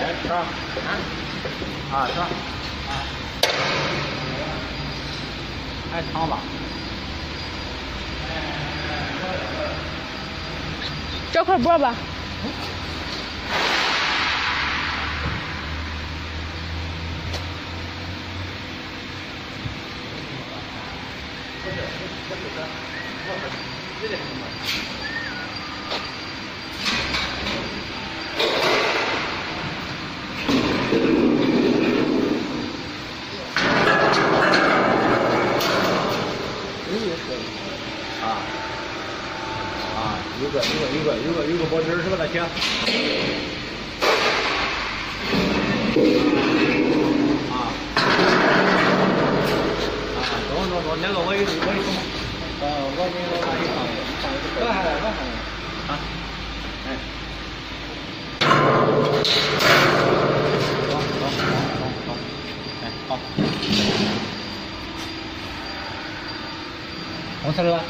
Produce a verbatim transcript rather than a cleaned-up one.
来吃啊！啊吃啊！还烫吧？这块薄吧？嗯 红色的吧。